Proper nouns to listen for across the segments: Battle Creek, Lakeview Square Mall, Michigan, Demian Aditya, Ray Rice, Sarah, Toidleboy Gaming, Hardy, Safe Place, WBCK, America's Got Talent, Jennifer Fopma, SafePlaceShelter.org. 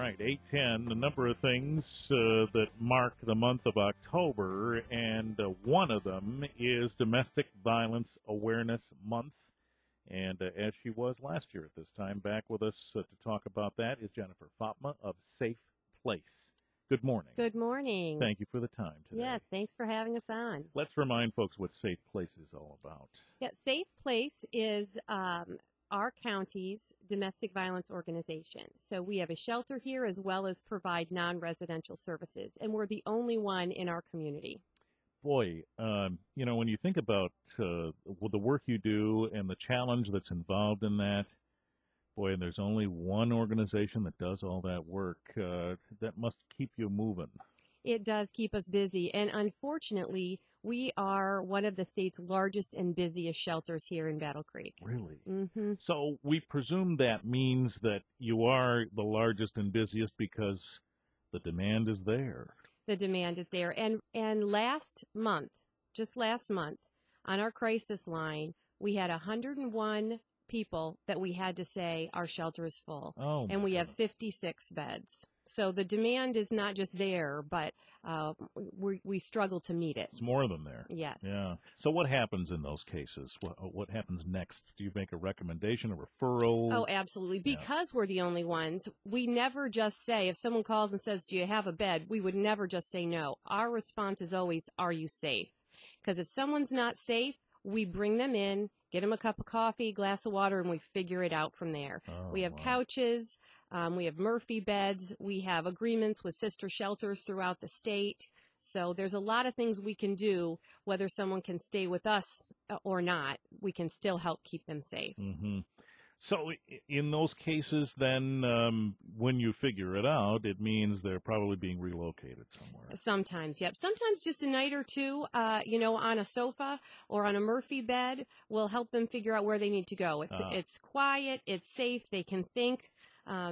right, 8:10, a number of things that mark the month of October, and one of them is Domestic Violence Awareness Month. And as she was last year at this time, back with us to talk about that is Jennifer Fopma of Safe Place. Good morning. Good morning. Thank you for the time today. Yes, thanks for having us on. Let's remind folks what Safe Place is all about. Yeah, Safe Place is our county's domestic violence organization. So we have a shelter here as well as provide non-residential services, and we're the only one in our community. Boy, you know, when you think about the work you do and the challenge that's involved in that, boy, and there's only one organization that does all that work. That must keep you moving. It does keep us busy. And unfortunately, we are one of the state's largest and busiest shelters here in Battle Creek. Really? Mm-hmm. So we presume that means that you are the largest and busiest because the demand is there. The demand is there. And last month, just last month, on our crisis line, we had 101 people that we had to say our shelter is full. Oh, and we have 56 beds. So the demand is not just there, but we struggle to meet it. It's more than there. Yes. Yeah. So what happens in those cases? What happens next? Do you make a recommendation, a referral? Oh, absolutely. Because we're the only ones, we never just say, if someone calls and says, do you have a bed? We would never just say no. Our response is always, are you safe? Because if someone's not safe, we bring them in, get them a cup of coffee, glass of water, and we figure it out from there. Oh, we have couches. We have Murphy beds. We have agreements with sister shelters throughout the state. So there's a lot of things we can do, whether someone can stay with us or not. We can still help keep them safe. Mm-hmm. So in those cases, then, when you figure it out, it means they're probably being relocated somewhere. Sometimes, yep. Sometimes just a night or two, you know, on a sofa or on a Murphy bed will help them figure out where they need to go. It's quiet. It's safe. They can think.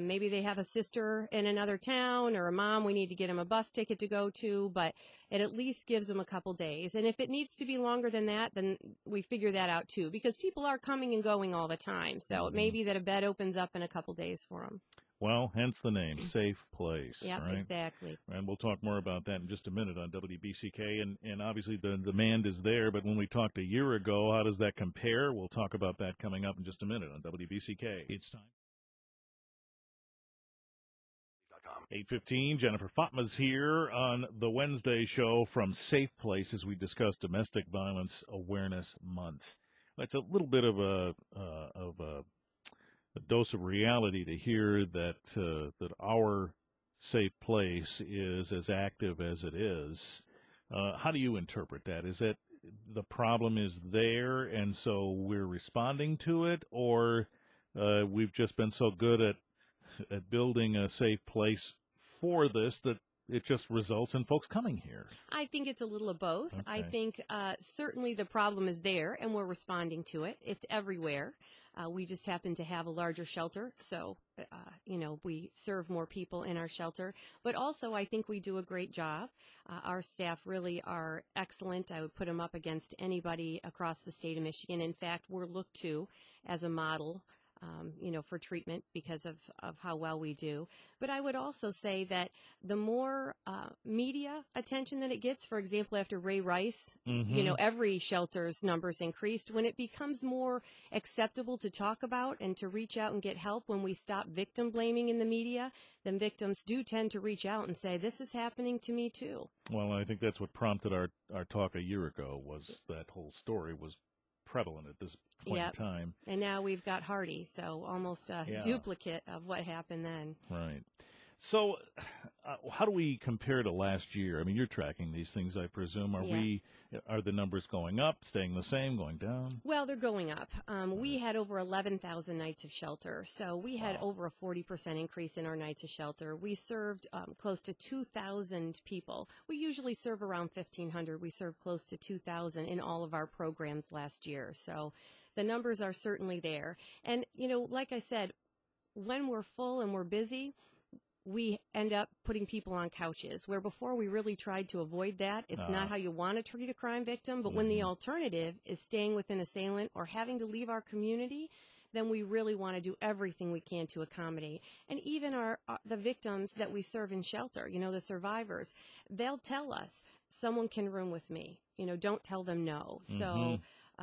Maybe they have a sister in another town or a mom. We need to get them a bus ticket to go to, but it at least gives them a couple days. And if it needs to be longer than that, then we figure that out too, because people are coming and going all the time. So It may be that a bed opens up in a couple days for them. Well, hence the name, Safe Place. Yeah, right? Exactly. And we'll talk more about that in just a minute on WBCK. And obviously the demand is there, but when we talked a year ago, how does that compare? We'll talk about that coming up in just a minute on WBCK. It's time. 8:15, Jennifer Fopma's here on the Wednesday show from Safe Place as we discuss Domestic Violence Awareness Month. It's a little bit of a dose of reality to hear that that our Safe Place is as active as it is. How do you interpret that? Is that the problem is there and so we're responding to it, or we've just been so good at building a safe place for this that it just results in folks coming here? I think it's a little of both. Okay. I think certainly the problem is there and we're responding to it. It's everywhere. We just happen to have a larger shelter, so you know, we serve more people in our shelter. But also I think we do a great job. Our staff really are excellent. I would put them up against anybody across the state of Michigan. In fact, we're looked to as a model you know, for treatment because of how well we do. But I would also say that the more media attention that it gets, for example, after Ray Rice, mm-hmm. you know, every shelter's numbers increased. When it becomes more acceptable to talk about and to reach out and get help, when we stop victim blaming in the media, then victims do tend to reach out and say, this is happening to me too. Well, I think that's what prompted our talk a year ago, was that whole story was prevalent at this point in time. And now we've got Hardy, so almost a duplicate of what happened then. Right. So how do we compare to last year? I mean, you're tracking these things, I presume. Are the numbers going up, staying the same, going down? Well, they're going up. We had over 11,000 nights of shelter, so we had over a 40% increase in our nights of shelter. We served close to 2,000 people. We usually serve around 1,500. We served close to 2,000 in all of our programs last year. So the numbers are certainly there. And, you know, like I said, when we're full and we're busy, we end up putting people on couches, where before we really tried to avoid that. It's not how you want to treat a crime victim, but when the alternative is staying with an assailant or having to leave our community, then we really want to do everything we can to accommodate. And even the victims that we serve in shelter, you know, the survivors, they'll tell us, someone can room with me. You know, don't tell them no. So,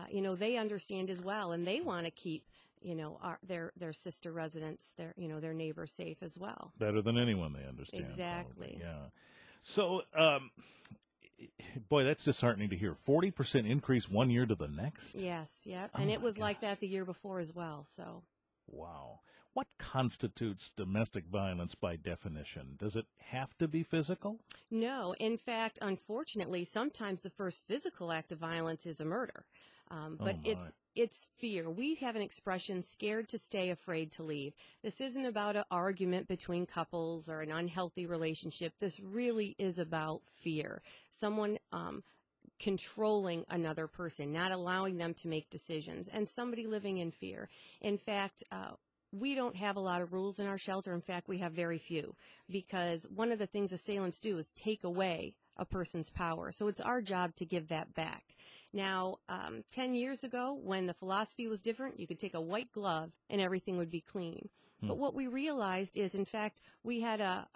you know, they understand as well, and they want to keep, you know, their sister residents, their neighbors safe as well. Better than anyone, they understand. Exactly. Probably. Yeah. So, boy, that's disheartening to hear. 40% increase one year to the next? Yes, yep. And it was like that the year before as well, so. Wow. What constitutes domestic violence by definition? Does it have to be physical? No. In fact, unfortunately, sometimes the first physical act of violence is a murder. But it's fear. We have an expression, scared to stay, afraid to leave. This isn't about an argument between couples or an unhealthy relationship. This really is about fear. Someone controlling another person, not allowing them to make decisions, and somebody living in fear. In fact, we don't have a lot of rules in our shelter. In fact, we have very few, because one of the things assailants do is take away a person's power. So it's our job to give that back. Now, 10 years ago, when the philosophy was different, you could take a white glove and everything would be clean. But what we realized is, in fact, we had a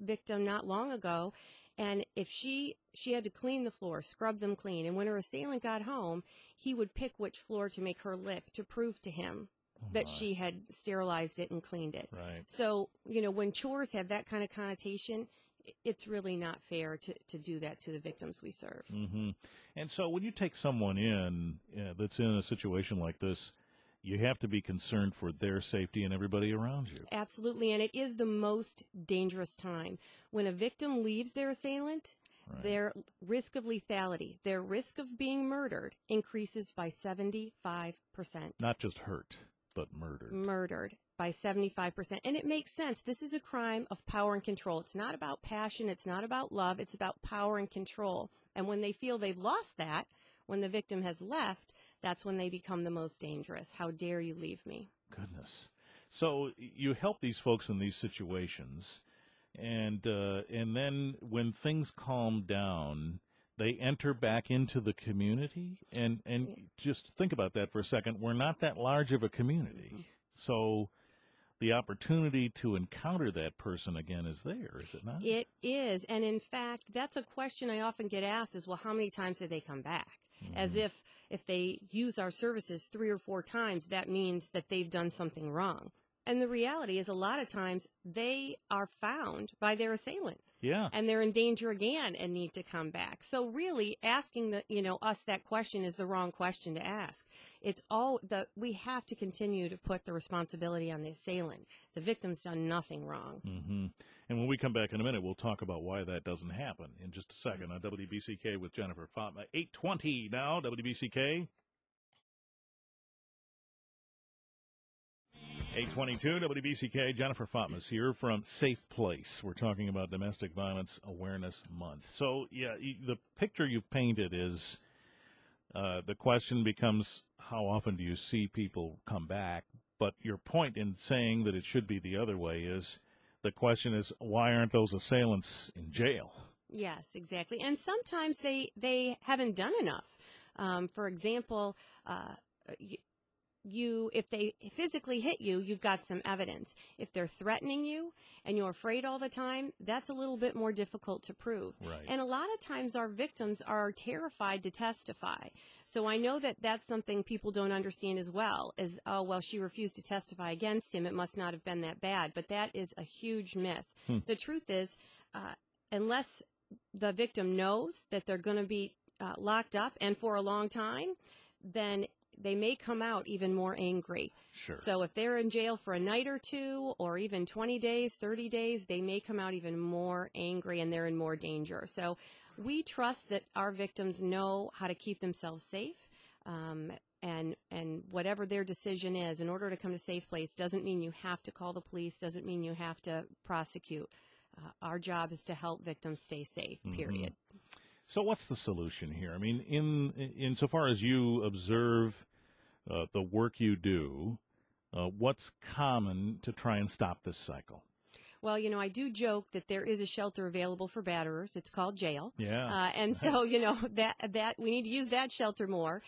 victim not long ago, and if she had to clean the floor, scrub them clean. And when her assailant got home, he would pick which floor to make her lick to prove to him that she had sterilized it and cleaned it. Right. So, you know, when chores have that kind of connotation, it's really not fair to do that to the victims we serve. Mm-hmm. And so when you take someone in that's in a situation like this, you have to be concerned for their safety and everybody around you. Absolutely, and it is the most dangerous time. When a victim leaves their assailant, their risk of lethality, their risk of being murdered increases by 75%. Not just hurt, but murdered. Murdered by 75%. And it makes sense. This is a crime of power and control. It's not about passion. It's not about love. It's about power and control. And when they feel they've lost that, when the victim has left, that's when they become the most dangerous. How dare you leave me? Goodness. So you help these folks in these situations, and then when things calm down, they enter back into the community. And just think about that for a second. We're not that large of a community. So the opportunity to encounter that person again is there, is it not? It is. And in fact, that's a question I often get asked is, well, how many times did they come back? As if they use our services 3 or 4 times, that means that they've done something wrong. And the reality is, a lot of times they are found by their assailant. Yeah. And they're in danger again and need to come back. So really asking us that question is the wrong question to ask. It's we have to continue to put the responsibility on the assailant. The victim's done nothing wrong. Mm-hmm. And when we come back in a minute, we'll talk about why that doesn't happen in just a second on WBCK with Jennifer Fopma. 8:20 now, WBCK. 8:22 WBCK. Jennifer Fopma's here from Safe Place. We're talking about Domestic Violence Awareness Month. So, yeah, the picture you've painted is the question becomes, how often do you see people come back? But your point in saying that it should be the other way is the question is, why aren't those assailants in jail? Yes, exactly. And sometimes they haven't done enough. For example, if they physically hit you, you've got some evidence. If they're threatening you and you're afraid all the time, that's a little bit more difficult to prove. Right. And a lot of times our victims are terrified to testify. So I know that that's something people don't understand as well, is, oh, well, she refused to testify against him. It must not have been that bad. But that is a huge myth. The truth is, unless the victim knows that they're going to be locked up and for a long time, then they may come out even more angry. Sure. So if they're in jail for a night or two, or even 20 days, 30 days, they may come out even more angry and they're in more danger. So we trust that our victims know how to keep themselves safe. And whatever their decision is, in order to come to Safe Place, doesn't mean you have to call the police, doesn't mean you have to prosecute. Our job is to help victims stay safe, period. Mm-hmm. So what's the solution here? I mean, insofar as you observe the work you do, what's common to try and stop this cycle? Well, you know, I do joke that there is a shelter available for batterers. It's called jail. Yeah. And so, you know, that we need to use that shelter more.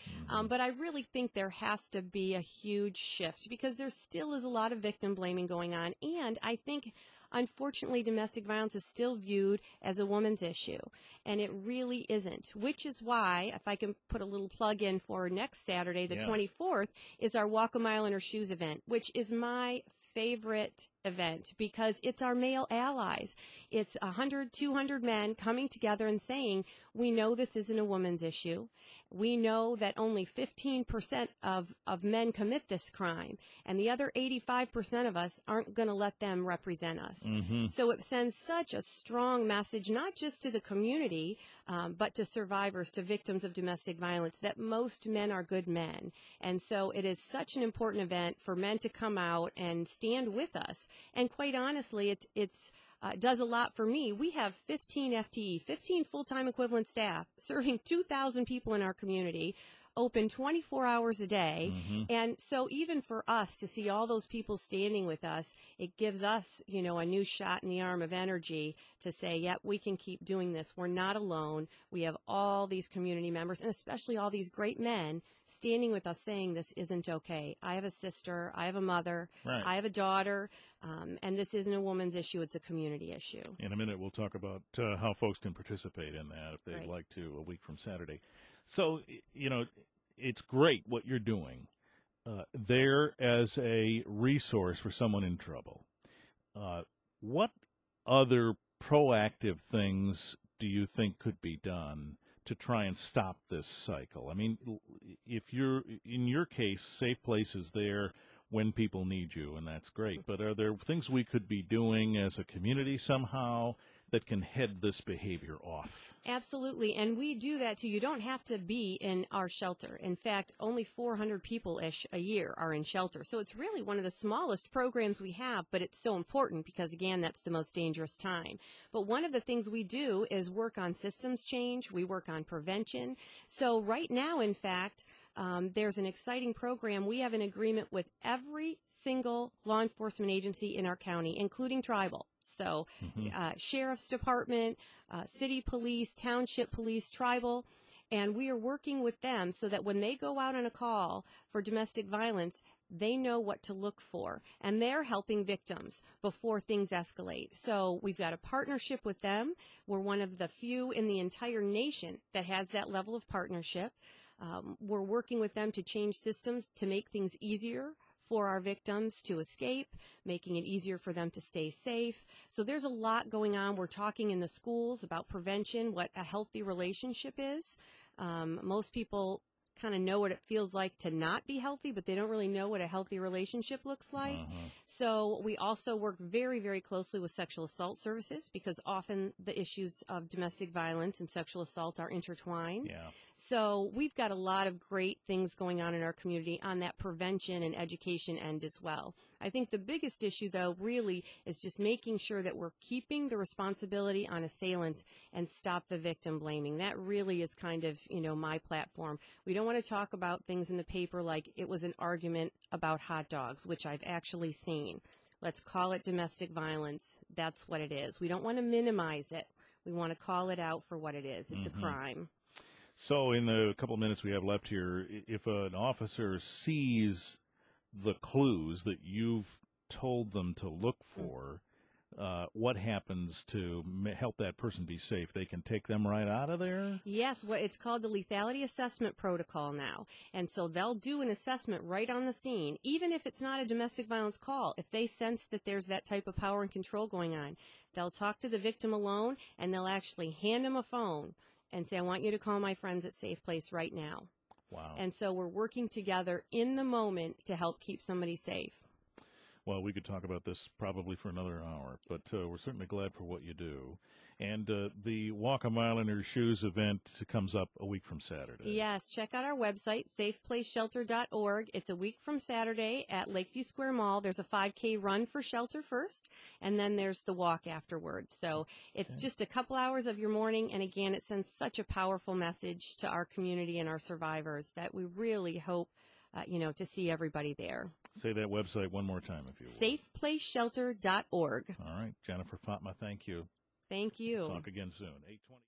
But I really think there has to be a huge shift because there still is a lot of victim blaming going on. And I think, unfortunately, domestic violence is still viewed as a woman's issue, and it really isn't, which is why, if I can put a little plug in for next Saturday, the 24th, is our Walk a Mile in Her Shoes event, which is my favorite event because it's our male allies. It's 100, 200 men coming together and saying, we know this isn't a woman's issue. We know that only 15% of men commit this crime, and the other 85% of us aren't going to let them represent us. Mm-hmm. So it sends such a strong message, not just to the community, but to survivors, to victims of domestic violence, that most men are good men. And so it is such an important event for men to come out and stand with us. And quite honestly, it does a lot for me. We have 15 FTE, 15 full-time equivalent staff, serving 2,000 people in our community, open 24 hours a day. Mm-hmm. And so even for us to see all those people standing with us, it gives us, you know, a new shot in the arm of energy to say, yep, we can keep doing this. We're not alone. We have all these community members, and especially all these great men standing with us saying this isn't okay. I have a sister. I have a mother. Right. I have a daughter. And this isn't a woman's issue. It's a community issue. In a minute, we'll talk about how folks can participate in that if they'd like to, a week from Saturday. So, you know, it's great what you're doing there as a resource for someone in trouble. What other proactive things do you think could be done to try and stop this cycle? I mean, if you're, in your case, Safe Place is there when people need you, and that's great. But are there things we could be doing as a community somehow that can head this behavior off? Absolutely, and we do that too. You don't have to be in our shelter. In fact, only 400 people-ish a year are in shelter. So it's really one of the smallest programs we have, but it's so important because, again, that's the most dangerous time. But one of the things we do is work on systems change. We work on prevention. So right now, in fact, there's an exciting program. We have an agreement with every single law enforcement agency in our county, including tribal. So sheriff's department, city police, township police, tribal. And we are working with them so that when they go out on a call for domestic violence, they know what to look for, and they're helping victims before things escalate. So we've got a partnership with them. We're one of the few in the entire nation that has that level of partnership. We're working with them to change systems to make things easier for our victims to escape, making it easier for them to stay safe. So there's a lot going on. We're talking in the schools about prevention, what a healthy relationship is. Most people kind of know what it feels like to not be healthy, but they don't really know what a healthy relationship looks like. Uh-huh. So we also work very, very closely with sexual assault services because often the issues of domestic violence and sexual assault are intertwined. Yeah. So we've got a lot of great things going on in our community on that prevention and education end as well. I think the biggest issue, though, really is just making sure that we're keeping the responsibility on assailants and stop the victim blaming. That really is kind of, you know, my platform. We don't want to talk about things in the paper like it was an argument about hot dogs, which I've actually seen. Let's call it domestic violence. That's what it is. We don't want to minimize it. We want to call it out for what it is. It's a crime. So in the couple of minutes we have left here, if an officer sees the clues that you've told them to look for, what happens to help that person be safe? They can take them right out of there? Yes, it's called the lethality assessment protocol now. And so they'll do an assessment right on the scene, even if it's not a domestic violence call. If they sense that there's that type of power and control going on, they'll talk to the victim alone, and they'll actually hand them a phone and say, I want you to call my friends at Safe Place right now. Wow. And so we're working together in the moment to help keep somebody safe. Well, we could talk about this probably for another hour, but we're certainly glad for what you do. And the Walk a Mile in Your Shoes event comes up a week from Saturday. Yes, check out our website, SafePlaceShelter.org. It's a week from Saturday at Lakeview Square Mall. There's a 5K run for shelter first, and then there's the walk afterwards. So it's just a couple hours of your morning, and again, it sends such a powerful message to our community and our survivors that we really hope to see everybody there. Say that website one more time, if you will. SafePlaceShelter.org. All right. Jennifer Fopma, thank you. Thank you. We'll talk again soon. 8:20.